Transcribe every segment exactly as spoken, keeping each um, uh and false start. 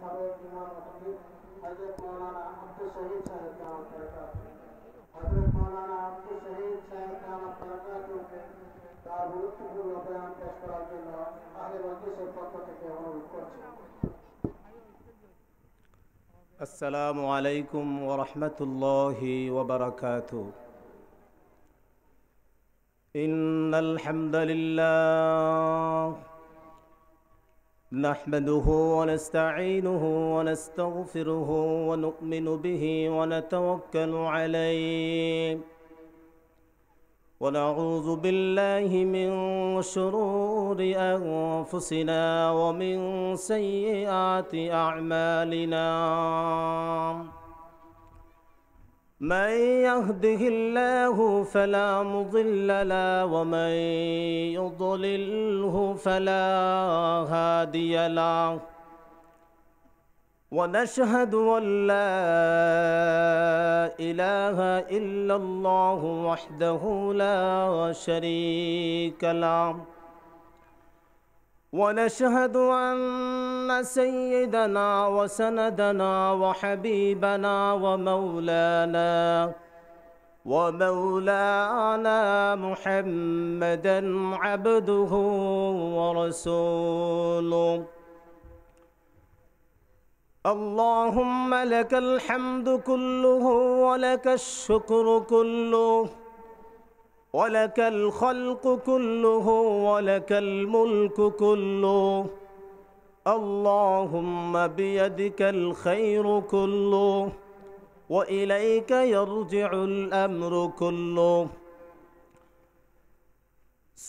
साबेक इमाम हज़रत हज़रत मौलाना अब्दुल शहीद साहब दामत बरकत हज़रत मौलाना अब्दुल शहीद साहब दामत बरकत के दारुल कुतुब बयान पेश करते हैं अहले वक्त से पक्का के हम करते अस्सलामु अलैकुम व रहमतुल्लाहि व बरकातुहू إن الحمد لله نحمده ونستعينه ونستغفره ونؤمن به ونتوكل عليه ونعوذ بالله من شرور أنفسنا ومن سيئات أعمالنا من يهده الله فلا مضل له ومن يضلله فلا هادي له ونشهد أن لا إله إلا الله وحده لا شريك له ونشهد أن سيدنا وسندنا وحبيبنا ومولانا ومولانا محمدا عبده ورسوله اللهم لك الحمد كله ولك الشكر كله ولك الخلق كله ولك الملك كله اللهم بيدك الخير كله وإليك يرجع الأمر كله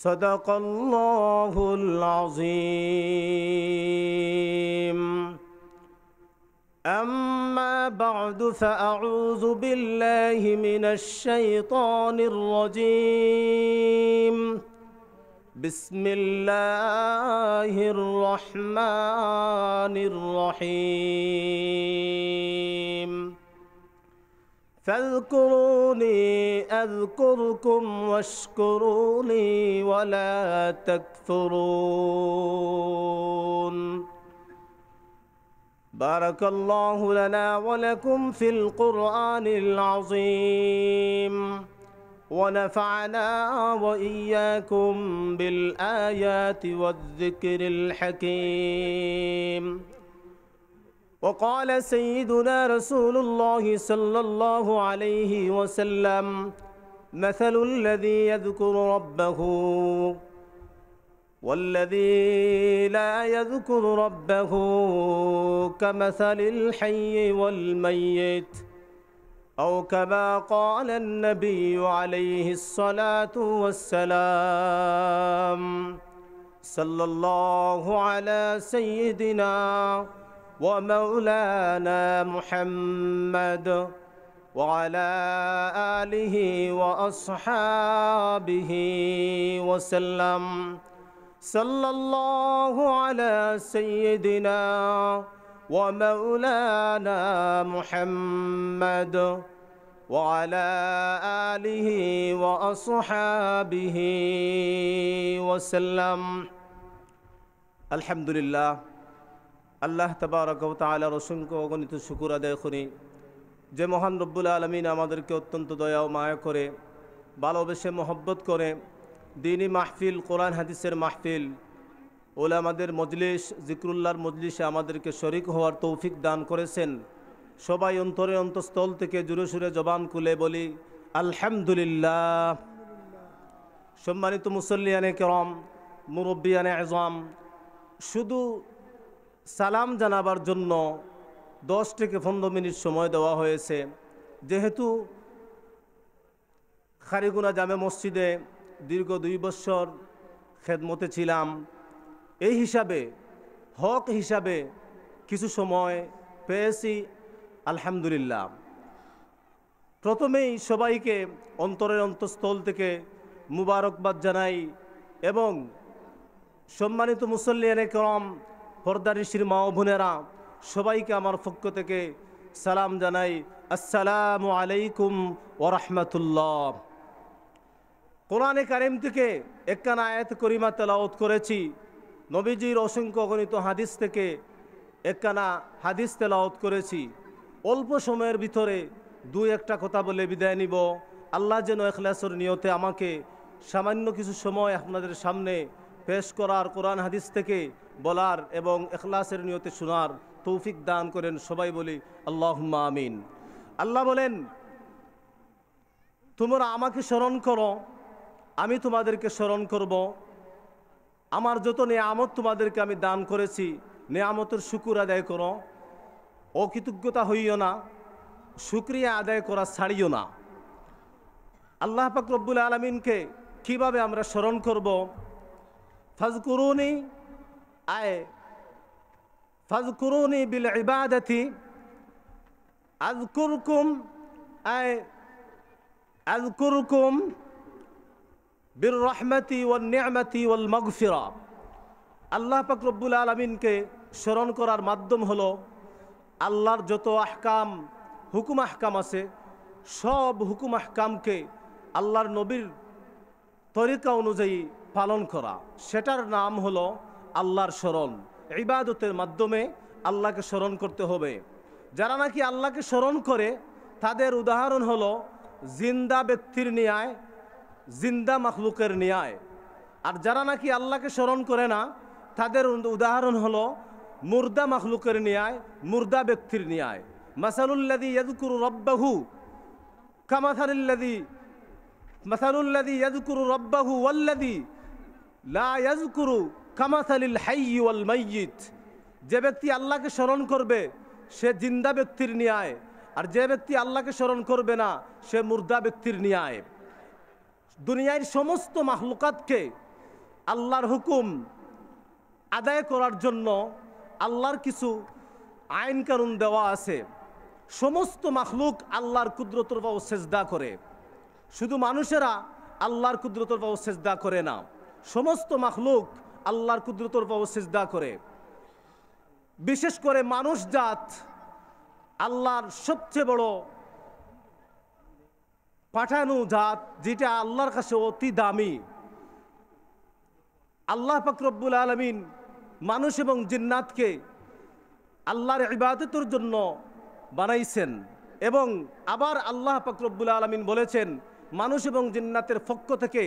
صدق الله العظيم أما بعد فأعوذ بالله من الشيطان الرجيم بسم الله الرحمن الرحيم فاذكروني أذكركم واشكروا لي ولا تكفرون بارك الله لنا ولكم في القرآن العظيم ونفعنا وإياكم بالآيات والذكر الحكيم وقال سيدنا رسول الله صلى الله عليه وسلم مثل الذي يذكر ربه والذي لا يذكر ربه كمثل الحي والميت أو كما قال النبي عليه الصلاة والسلام صلى الله على سيدنا ومولانا محمد وعلى آله وأصحابه وسلم صلى الله على سيدنا ومولانا محمد وعلى آله وأصحابه وسلم الحمد لله الله تبارك وتعالى رسولك অগণিত শুকর আদায় করি যে মহান রব্বুল আলামিন আমাদেরকে অত্যন্ত দয়া ও মায়া করে ভালোবেসে মহব্বত করে دینی محفل قرآن حدیث محفل علماءদের মজলিস জিকরুল্লাহর মজলিসে আমাদেরকে শরীক হওয়ার তৌফিক দান করেছেন সবাই অন্তরে অন্তঃস্থল থেকে জোরে সুরে জবান খুলে বলি আলহামদুলিল্লাহ সম্মানিত মুসল্লিয়ানে کرام মুরব্বিয়ানে আযম শুধু সালাম জানাবার জন্য দশ থেকে পনেরো মিনিট সময় দেওয়া হয়েছে যেহেতু খারিগুনা জামে মসজিদে দীর্ঘ দুই বছর খেদমতে ছিলাম এই হিসাবে হক হিসাবে কিছু সময় পেয়েছি আলহামদুলিল্লাহ প্রথমেই সবাইকে অন্তরের অন্তঃস্থল থেকে মুবারকবাদ জানাই এবং সম্মানিত মুসল্লিয়ানে کرام পর্দানিশীর মা ও বোনেরা সবাইকে আমার পক্ষ থেকে সালাম জানাই আসসালামু আলাইকুম ওয়া রাহমাতুল্লাহ কোরআনে কারিম থেকে একখানা আয়াত করিমা তেলাওয়াত করেছি নবীজির অসংখ্য গণিত হাদিস থেকে একখানা হাদিস তেলাওয়াত করেছি। অল্প সময়ের ভিতরে দুই একটা কথা বলে বিদায় নিব। আল্লাহ যেন ইখলাসের নিয়তে আমাকে সামান্য কিছু সময় আপনাদের সামনে পেশ করার, কোরআন হাদিস থেকে বলার এবং ইখলাসের নিয়তে শোনার তৌফিক দান করেন। সবাই বলি আল্লাহুম্মা আমিন। আল্লাহ বলেন, তোমরা আমাকে স্মরণ করো, আমি তোমাদেরকে স্মরণ করব। আমার যত নিয়ামত তোমাদেরকে আমি দান করেছি, নিয়ামতের শুকুর আদায় করো, অকৃতজ্ঞতা হইও না, শুকরিয়া আদায় করা ছাড়িও না। আল্লাহ পাক রব্বুল আলামিনকে কিভাবে আমরা স্মরণ করব? ফাজকুরুনি আয় ফাজকুরুনি বিল ইবাদাতি আযকুরকুম আয় আযকুরকুম বির রাহমাতি ওয়ান নি'মাতি ওয়াল মাগফিরা। আল্লাহ পাক রব্বুল আলামিনকে স্মরণ করার মাধ্যম হলো আল্লাহর যত আহকাম হুকুম আহকাম আছে, সব হুকুম আহকামকে আল্লাহর নবীর তরিকা অনুযায়ী পালন করা, সেটার নাম হলো আল্লাহর স্মরণ। ইবাদতের মাধ্যমে আল্লাহকে স্মরণ করতে হবে। যারা নাকি আল্লাহকে স্মরণ করে তাদের উদাহরণ হলো জিন্দা ব্যক্তির ন্যায়, জিন্দা মাখলুকের ন্যায়। আর যারা নাকি আল্লাহকে স্মরণ করে না তাদের উদাহরণ হলো মুর্দা মাখলুকের ন্যায়, মুর্দা ব্যক্তির ন্যায়। মাসালুল্লাযী ইয়াযকুরু রাব্বাহু কামাসালিল্লাযী মাসালুল্লাযী ইয়াযকুরু রাব্বাহু ওয়াল্লাযী লা ইয়াযকুরু কামাসালিল হাইয়্যি ওয়াল মাইয়িত। যে ব্যক্তি আল্লাহকে স্মরণ করবে সে জিন্দা ব্যক্তির ন্যায়, আর যে ব্যক্তি আল্লাহকে স্মরণ করবে না সে মুর্দা ব্যক্তির ন্যায়। দুনিয়ার সমস্ত মাখলুকাতকে আল্লাহর হুকুম আদায় করার জন্য আল্লাহর কিছু আইন কানুন দেওয়া আছে। সমস্ত মাখলুক আল্লাহর কুদরতের পাও সেজদা করে, শুধু মানুষেরা আল্লাহর কুদরতের পাও সেজদা করে না। সমস্ত মাখলুক আল্লাহর কুদরতের পাও সেজদা করে। বিশেষ করে মানুষ জাত আল্লাহর সবচেয়ে বড় পাঠানো জাত, যেটা আল্লাহর কাছে অতি দামি। আল্লাহ পাক রব্বুল আলামিন মানুষ এবং জিন্নাতকে আল্লাহর ইবাদতের জন্য বানাইছেন, এবং আবার আল্লাহ পাক রব্বুল আলামিন বলেছেন মানুষ এবং জিন্নাতের পক্ষ থেকে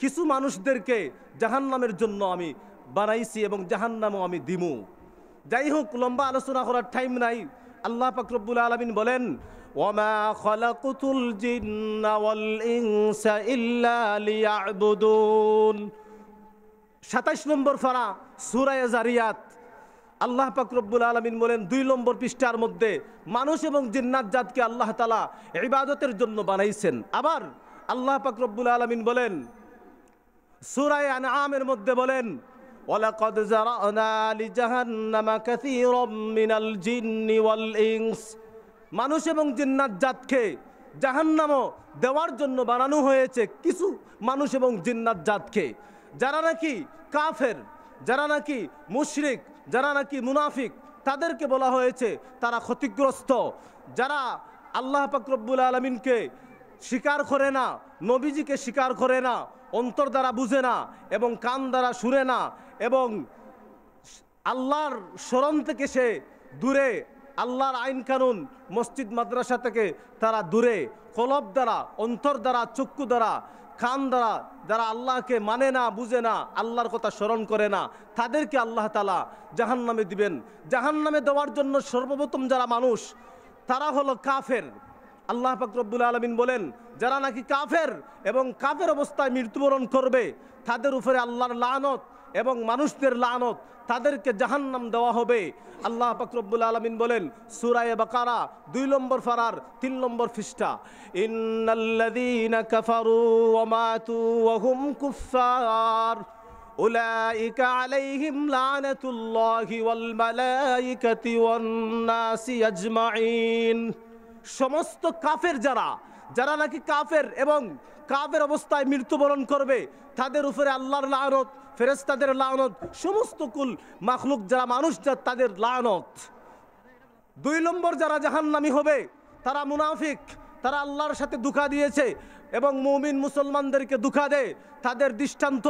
কিছু মানুষদেরকে জাহান্নামের জন্য আমি বানাইছি এবং জাহান্নামও আমি দিমু। যাই হোক, লম্বা আলোচনা করার টাইম নাই। আল্লাহ পাক রব্বুল আলামিন বলেন, ওয়ামা খালাকতুল জিন্না ওয়াল ইনসা ইল্লা লিয়াবুদুন। সাতাইশ নম্বর পারা সূরা যারিয়াত। আল্লাহ পাক রব্বুল আলামিন বলেন দুই নম্বর পৃষ্ঠার মধ্যে মানুষ এবং জিন্নাত জাতকে আল্লাহ তাআলা ইবাদতের জন্য বানাইছেন। আবার আল্লাহ পাক রব্বুল আলামিন বলেন সূরা আনআমের মধ্যে বলেন, ওয়ালাকাদ যারানা লিজাহান্নামা কাসীরাম মিনাল জিন্নি ওয়াল ইনস। মানুষ এবং জিন্নাত জাতকে জাহান্নামও দেওয়ার জন্য বানানো হয়েছে কিছু মানুষ এবং জিন্নাত জাতকে, যারা নাকি কাফের, যারা নাকি মুশরিক, যারা নাকি মুনাফিক, তাদেরকে বলা হয়েছে তারা ক্ষতিগ্রস্ত। যারা আল্লাহ পাক রব্বুল আলামিনকে স্বীকার করে না, নবীজিকে স্বীকার করে না, অন্তর দ্বারা বুঝে না এবং কান দ্বারা শুনে না, এবং আল্লাহর স্মরণ থেকে সে দূরে, আল্লাহর আইন কানুন মসজিদ মাদ্রাসা থেকে তারা দূরে, কলব দ্বারা, অন্তর দ্বারা, চক্ষু দ্বারা, কান দ্বারা যারা আল্লাহকে মানে না, বুঝে না, আল্লাহর কথা স্মরণ করে না, তাদেরকে আল্লাহ তাআলা জাহান্নামে দিবেন। জাহান্নামে দেওয়ার জন্য সর্বপ্রথম যারা মানুষ তারা হলো কাফের। আল্লাহ পাক রব্বুল আলামিন বলেন যারা নাকি কাফের এবং কাফের অবস্থায় মৃত্যুবরণ করবে তাদের উপরে আল্লাহর লানত এবং মানুষদের লানত, তাদেরকে জাহান্নাম দেওয়া হবে। আল্লাহ পাক রব্বুল আলামিন বলেন সূরা বাকারা দুই নম্বর পারার তিন নম্বর পৃষ্ঠা, ইন্নাল্লাযীনা কাফারু ওয়া মাতু ওয়া হুম কুফফার উলাইকা আলাইহিম লানাতুল্লাহি ওয়াল মালায়েকাতি ওয়ান নাসি আজমাইন। সমস্ত কাফের যারা যারা নাকি কাফের এবং কাফের অবস্থায় মৃত্যুবরণ করবে তাদের উপরে আল্লাহর লানত, ফেরেশতাদের লানত, সমস্ত কুল মাখলুক যারা মানুষ যা তাদের লানত। দুই নম্বর যারা জাহান্নামী হবে তারা মুনাফিক, তারা আল্লাহর সাথে ধোঁকা দিয়েছে এবং মুমিন মুসলমানদেরকে ধোঁকা দেয়। তাদের দৃষ্টান্ত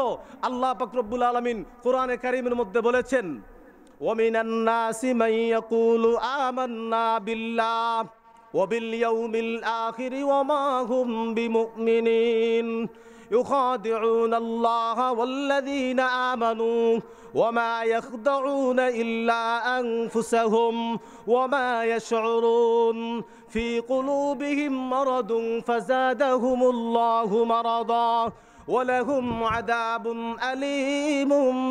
আল্লাহ পাক রব্বুল আলামিন কোরআনে কারীমের মধ্যে বলেছেন, وَمِنَ النَّاسِ مَنْ يَقُولُ آمَنَّا بِاللَّهِ وَبِالْيَوْمِ الْآخِرِ وَمَا هُمْ بِمُؤْمِنِينَ يُخَادِعُونَ اللَّهَ وَالَّذِينَ آمَنُوا وَمَا يَخْدَعُونَ إِلَّا أَنفُسَهُمْ وَمَا يَشْعُرُونَ فِي قُلُوبِهِمْ مَرَضٌ فَزَادَهُمُ اللَّهُ مَرَضًا وَلَهُمْ عَذَابٌ أَلِيمٌ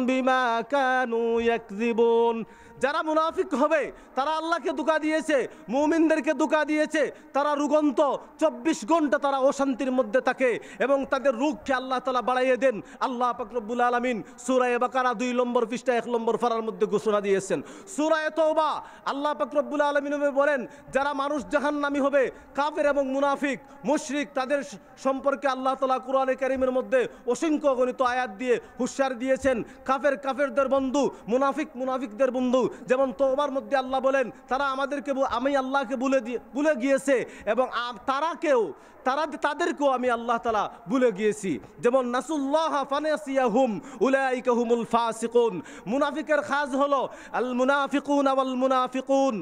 بِمَا كَانُوا يَكْذِبُونَ যারা মুনাফিক হবে তারা আল্লাহকে ধোঁকা দিয়েছে, মুমিনদেরকে ধোঁকা দিয়েছে, তারা রুগন্ত চব্বিশ ঘন্টা তারা অশান্তির মধ্যে থাকে এবং তাদের রোগকে আল্লাহ তাআলা বাড়াইয়ে দেন। আল্লাহ পাক রব্বুল আলামিন সূরা বাকারা দুই নম্বর পৃষ্ঠা এক নম্বর ফারার মধ্যে ঘোষণা দিয়েছেন। সূরা তওবা আল্লাহ পাক রব্বুল আলামিন বলেন, যারা মানুষ জাহান্নামী হবে কাফের এবং মুনাফিক মুশরিক, তাদের সম্পর্কে আল্লাহ তাআলা কুরআনে কারীমের মধ্যে অসংখ্য গণিত আয়াত দিয়ে হুঁশিয়ার দিয়েছেন। কাফের কাফেরদের বন্ধু, মুনাফিক মুনাফিকদের বন্ধু। যেমন তওবার মধ্যে আল্লাহ বলেন, তারা আমাদেরকে আমি আল্লাহকে ভুলে দিয়ে ভুলে গিয়েছে এবং তারা কেউ তারা তাদেরকেও আমি আল্লাহ তাআলা ভুলে গিয়েছি। যেমন নাসুল্লাহ ফানাসিয়াহুম উলাইকা হুমুল ফাসিকুন। মুনাফিকের খাস হলো আল মুনাফিকুনা ওয়াল মুনাফিকুন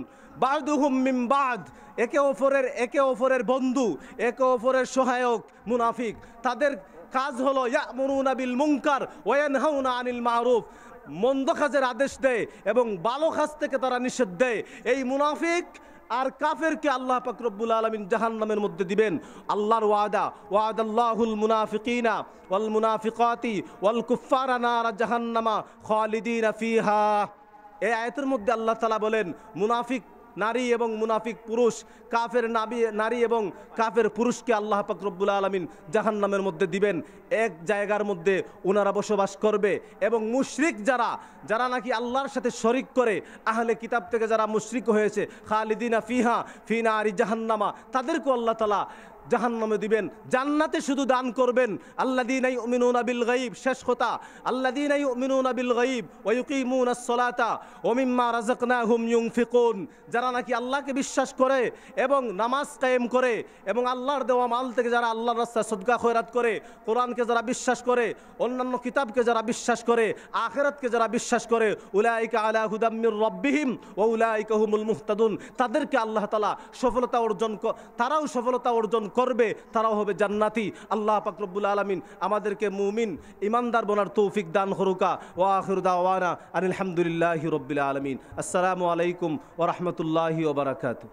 বা'দুহুম মিন বা'দ, একে অপরের একে অপরের বন্ধু, একে অপরের সহায়ক। মুনাফিক তাদের কাজ হলো ইয়ামুরুনা বিল মুনকার ওয়া ইয়ানহাউনা আনিল মা'রুফ, মন্দ কাজের আদেশ দেয় এবং ভালো কাজ থেকে তারা নিষেধ দেয়। এই মুনাফিক আর কাফেরকে আল্লাহ পাক রব্বুল আলামিন জাহান্নামের মধ্যে দিবেন। আল্লাহর ওয়াদা, ওয়াদাল্লাহুল মুনাফিকিনা ওয়াল মুনাফিকাতি ওয়াল কুফারা নার জাহান্নামা খালিদিনা ফিহা। এই আয়াতের মধ্যে আল্লাহ তাআলা বলেন, মুনাফিক নারী এবং মুনাফিক পুরুষ, কাফের নারী এবং কাফের পুরুষকে আল্লাহ পাক রব্বুল আলামিন জাহান্নামের মধ্যে দিবেন। এক জায়গার মধ্যে ওনারা বসবাস করবে। এবং মুশরিক যারা যারা নাকি আল্লাহর সাথে শরিক করে, আহলে কিতাব থেকে যারা মুশরিক হয়েছে, খালিদিনা ফিহা ফি নারি জাহান্নামা, তাদেরকে আল্লাহ তাআলা জাহান্নামে দিবেন। জান্নাতে শুধু দান করবেন আল্লাযীনা ইউমিনুনা বিল গায়ব, শেষ কথা আল্লাযীনা ইউমিনুনা বিল গায়ব ওয়া ইয়ুকিমুনাস সালাতা ওয়া মিম্মা রাযাকনাহুম ইউনফিকুন, যারা নাকি আল্লাহকে বিশ্বাস করে এবং নামাজ কায়েম করে এবং আল্লাহর দেওয়া মাল থেকে যারা আল্লাহর রাস্তায় সদকা খয়রাত করে, কোরআনকে যারা বিশ্বাস করে, অন্যান্য কিতাবকে যারা বিশ্বাস করে, আখিরাতকে যারা বিশ্বাস করে, উলাইকা আলা হুদাম মির রাব্বিহিম ওয়া উলাইকা হুমুল মুহতাদুন, তাদেরকে আল্লাহ তাআলা সফলতা অর্জন তারাও সফলতা অর্জন করবে, তারাও হবে জান্নাতি। আল্লাহ পাক রব্বুল আলামিন আমাদেরকে মুমিন ইমানদার বনার তৌফিক দান করুকা। ওয়া আখিরু দাওয়ানা আনিল হামদুলিল্লাহি রাব্বিল আলামিন। আসসালামু আলাইকুম ওয়া রাহমাতুল্লাহি ওয়া বারাকাতুহু।